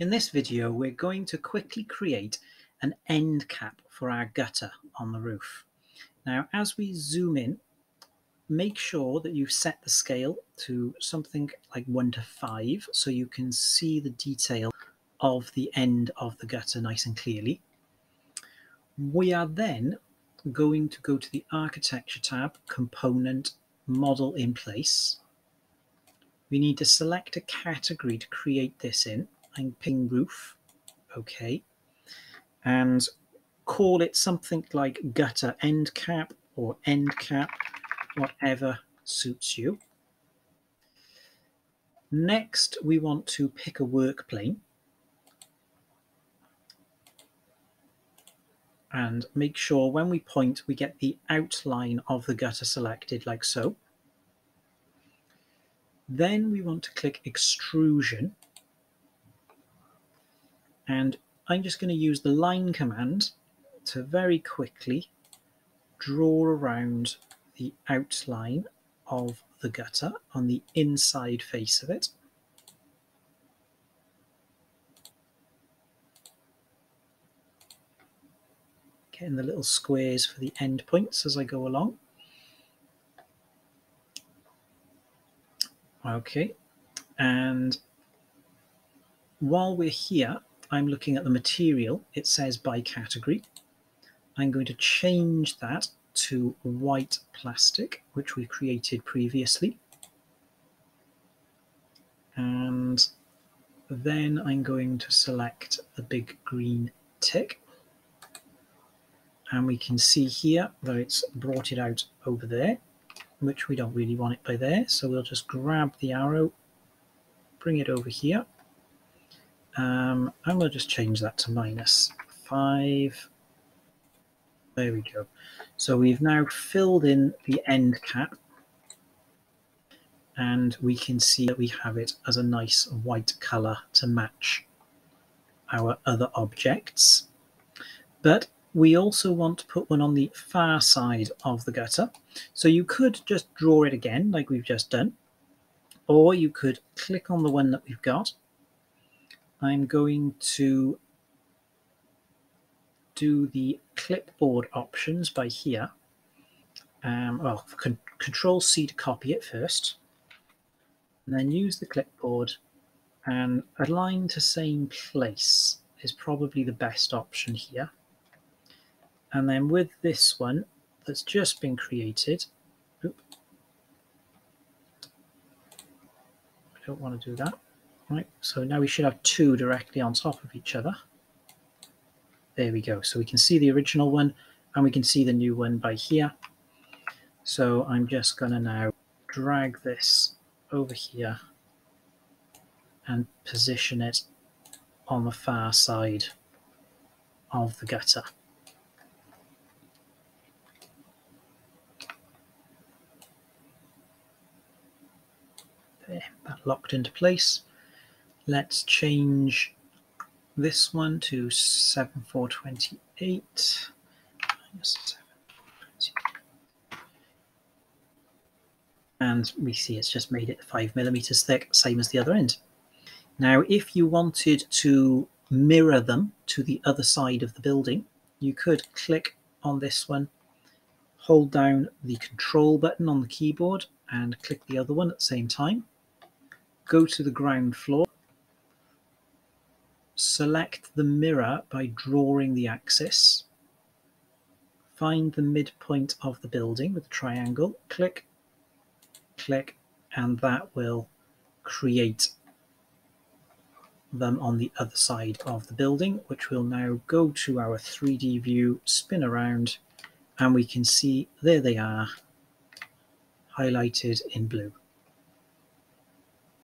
In this video, we're going to quickly create an end cap for our gutter on the roof. Now, as we zoom in, make sure that you've set the scale to something like 1 to 5, so you can see the detail of the end of the gutter nice and clearly. We are then going to go to the Architecture tab, Component, Model in Place. We need to select a category to create this in. I'm picking roof, okay, and call it something like gutter end cap or end cap, whatever suits you. Next, we want to pick a work plane and make sure when we point, we get the outline of the gutter selected like so. Then we want to click extrusion. And I'm just going to use the line command to very quickly draw around the outline of the gutter on the inside face of it. Getting the little squares for the end points as I go along. Okay, and while we're here, I'm looking at the material. It says by category. I'm going to change that to white plastic, which we created previously. And then I'm going to select the big green tick. And we can see here that it's brought it out over there, which we don't really want it by there. So we'll just grab the arrow, bring it over here. And we'll just change that to -5. There we go. So we've now filled in the end cap, and we can see that we have it as a nice white color to match our other objects. But we also want to put one on the far side of the gutter. So you could just draw it again like we've just done, or you could click on the one that we've got. I'm going to do the clipboard options by here. Well, Control-C to copy it first, and then use the clipboard, and align to same place is probably the best option here. And then with this one that's just been created, I don't want to do that. Right, so now we should have two directly on top of each other. There we go. So we can see the original one and we can see the new one by here. So I'm just going to now drag this over here and position it on the far side of the gutter. There, that locked into place. Let's change this one to 7428 minus 7. And we see it's just made it 5 millimeters thick, same as the other end. Now, if you wanted to mirror them to the other side of the building, you could click on this one, hold down the control button on the keyboard and click the other one at the same time. Go to the ground floor. Select the mirror by drawing the axis. Find the midpoint of the building with the triangle. Click, click, and that will create them on the other side of the building, which will now go to our 3D view, spin around, and we can see there they are, highlighted in blue.